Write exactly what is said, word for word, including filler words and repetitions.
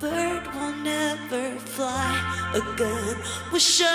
Bird will never fly again.